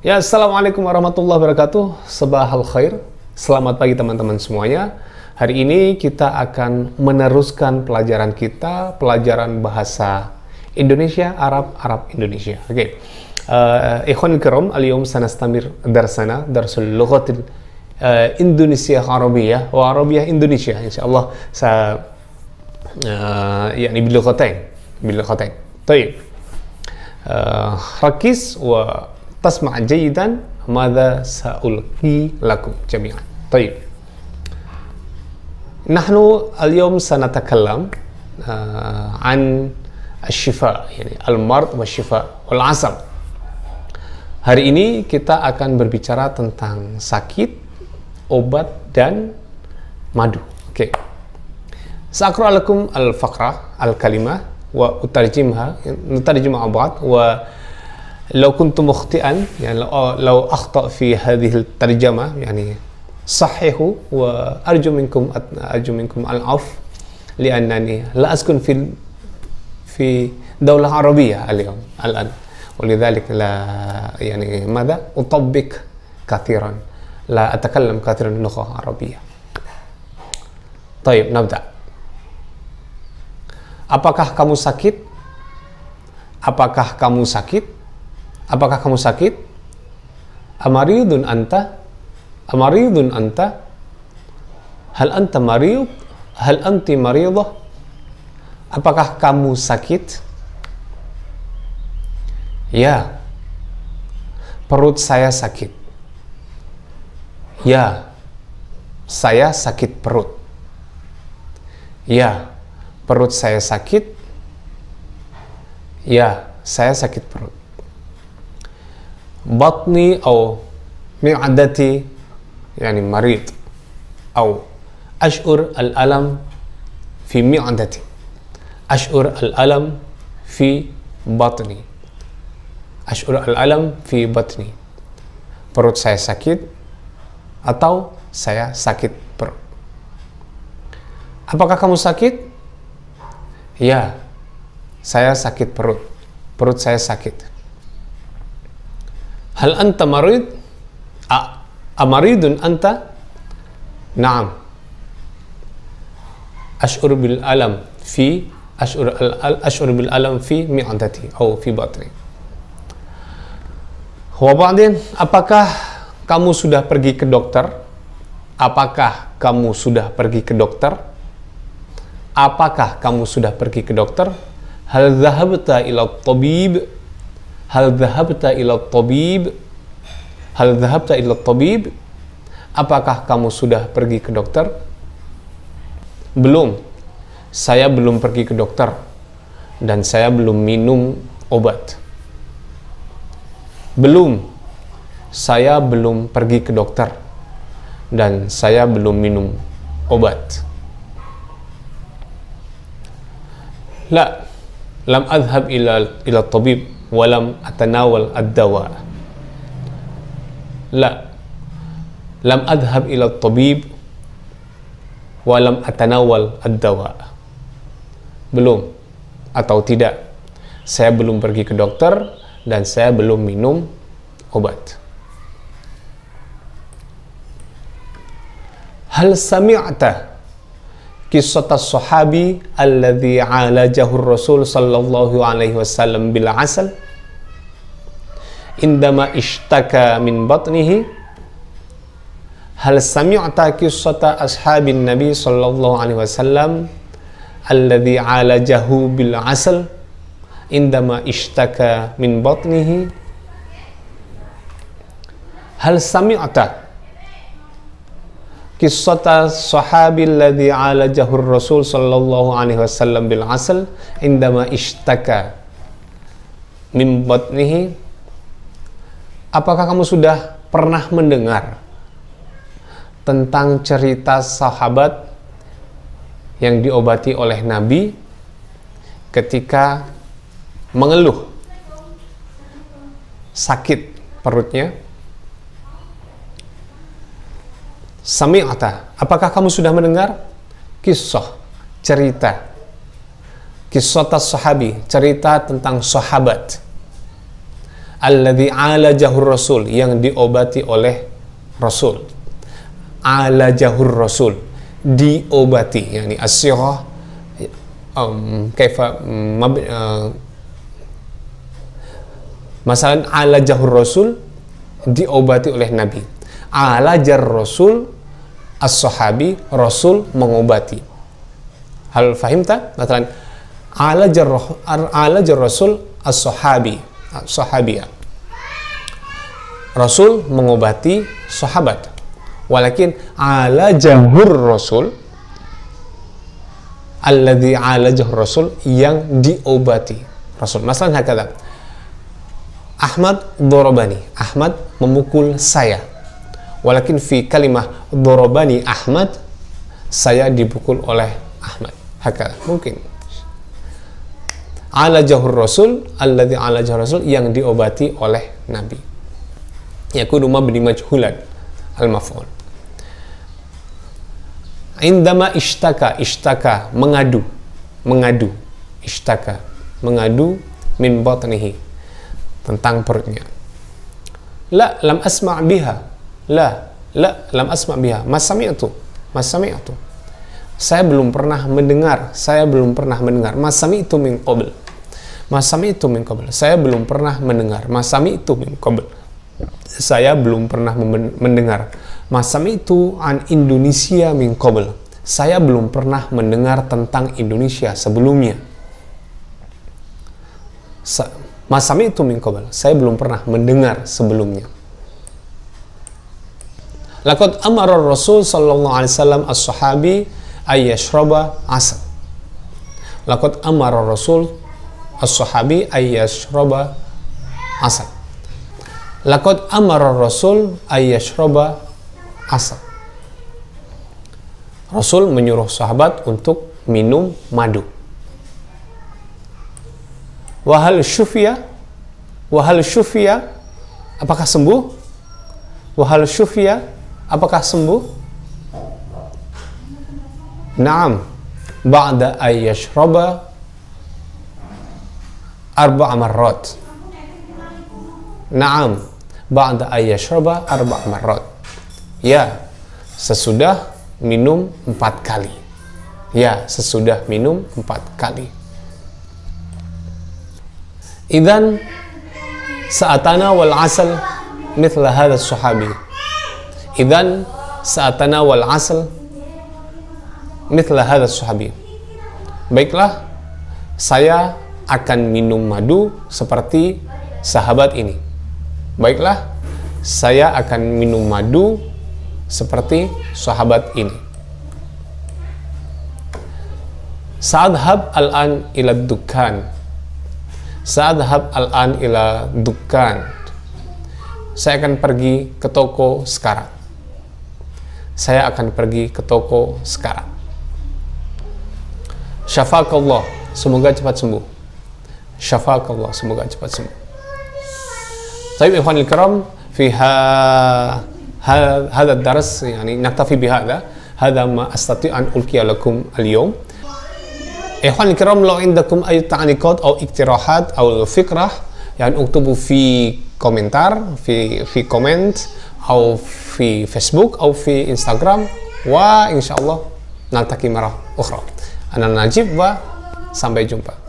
Ya, assalamualaikum warahmatullahi wabarakatuh. Sabahal khair. Selamat pagi teman-teman semuanya. Hari ini kita akan meneruskan pelajaran kita, pelajaran bahasa Indonesia, Arab Indonesia. Oke. Ikhwan karam, al-yawm sanastamir darsana darsul lughat Indonesia Arabiah wa Arabiah Indonesia. Insyaallah saya yakni bil lughatain. Baik. Rakis wa tasma' jayidan madza sa'ulqi lakum jami'an. Baik. Nahnu al-yawm sanatakallam an asy-syifa, yani al-mard wa asy-syifa wal 'asab. Hari ini kita akan berbicara tentang sakit, obat dan madu. Oke. Sa'qra lakum al-faqrah al-kalimah wa utarjimha, nutarjimha ba'd wa لو كنت مخطئا يعني لو أخطأ في هذه الترجمة يعني صححوا وأرجو منكم العفو لأنني لا أسكن في دولة عربية الآن ولذلك لا يعني ماذا أطبق كثيرا لا أتكلم كثيرا اللغة العربية. طيب نبدأ. Apakah kamu sakit? Apakah kamu sakit? Apakah kamu sakit? Amaridun anta? Amaridun anta? Hal anta marid? Hal anti maridah? Apakah kamu sakit? Ya. Perut saya sakit. Ya. Saya sakit perut. Ya. Perut saya sakit. Ya. Saya sakit perut. Batni atau mi'adati yani marid atau ash'ur al-alam fi mi'adati ash'ur al-alam fi batni ash'ur al-alam fi batni perut saya sakit atau saya sakit perut. Apakah kamu sakit? Ya, saya sakit perut. Perut saya sakit. Hal anta marid? Amaridun anta? Naam. Ash'ur bil alam fi ash'ur bil alam fi mi'adati atau fi batni. Wa ba'din, apakah kamu sudah pergi ke dokter? Apakah kamu sudah pergi ke dokter? Apakah kamu sudah pergi ke dokter? Hal dhahabta ila tabib? Hal dhahabta ila tabib? Hal dhahabta ila tabib? Apakah kamu sudah pergi ke dokter? Belum. Saya belum pergi ke dokter. Dan saya belum minum obat. Belum. Saya belum pergi ke dokter. Dan saya belum minum obat. La. Lam adhab ila tabib. Walam atanawal ad-dawa. La. Lam adhab ila tabib. Walam atanawal ad-dawa. Belum atau tidak. Saya belum pergi ke dokter dan saya belum minum obat. Hal sami'ta kisah sahabi alladzi alajahu rasul sallallahu alaihi wasallam bil asal indama ishtaka min batnihi. Hal sami'ta kisah ashabin nabi sallallahu alaihi wasallam alladzi alajahu bil asal indama ishtaka min batnihi. Hal sami'ta kisah sahabi alladhi alajahu rasul sallallahu alaihi wasallam bil asal indama ishtaka min batnihi. Apakah kamu sudah pernah mendengar tentang cerita sahabat yang diobati oleh Nabi ketika mengeluh sakit perutnya? Sami'ata, apakah kamu sudah mendengar kisah, cerita kisah sahabi, cerita tentang sahabat alladzi 'alajahur rasul, yang diobati oleh rasul. 'Alajahur rasul, diobati, yakni as-sighah kaifa masalan 'alajahur rasul diobati oleh nabi. 'Alajar rasul as-sahabi, rasul mengobati. Hal fahimta? Matalan alajar rasul as-sahabi, sahabia. Rasul mengobati sahabat. Walakin alajahur rasul, alladzi alajahur rasul, yang diobati rasul. Masalah hakada. Ahmad dorobani, Ahmad memukul saya. Walakin fi kalimah dorobani Ahmad, saya dipukul oleh Ahmad. Hakada mungkin. Alajahur rasul, alladzi alajahur rasul, yang diobati oleh nabi. Yakunu mabni majhulan al-maf'ul. Indama ishtaka, ishtaka mengadu, mengadu, ishtaka mengadu, min batnihi, tentang perutnya. La lam asma' biha, la, la lam asma' biha, masami'tu, masami'tu, saya belum pernah mendengar, saya belum pernah mendengar. Masami itu min qabl, masami itu min qabl, saya belum pernah mendengar. Masami itu min qabl, saya belum pernah mendengar. Masami itu an Indonesia min qabl, saya belum pernah mendengar tentang Indonesia sebelumnya. Masami itu min qabl, saya belum pernah mendengar sebelumnya. Laqad amara Rasul sallallahu alaihi wasallam as-sahabi ayyashraba asal. Laqad amara rasul as-sahabi ayyashraba asal. Laqad amara rasul ayyashraba asal. Rasul menyuruh sahabat untuk minum madu. Wahal syufiya, wahal syufiya, apakah sembuh? Wahal syufiya, apakah sembuh? Naam, ba'da ayyashraba arba'a marrat. Naam, ba'da ayyashraba arba'a marrat. Ya, sesudah minum 4 kali. Ya, sesudah minum 4 kali. Idzan sa'atana wal asal mithla hadha as-sahabi. Idzan sa'atana wal asal mithla hadha sahabi. Baiklah, saya akan minum madu seperti sahabat ini. Baiklah, saya akan minum madu seperti sahabat ini. Sa'adhab al-an ila dukkan. Sa'adhab al-an ila dukkan. Saya akan pergi ke toko sekarang. Saya akan pergi ke toko sekarang. Syafaqallah, semoga cepat sembuh. Syafaqallah, semoga cepat sembuh. Baik ikhwanul kiram, fi hadha ad-dars yani naktafi bi hadha, hadha ma astati' an ulqiya lakum al-yawm. Ikhwanul kiram, law indakum ay ta'liqat aw iqtirahat aw fikrah, yani uktubu fi komentar, fi comment aw fi Facebook aw fi Instagram, wa insyaallah naltaqi marah ukhra. Ana Najib, wa sampai jumpa.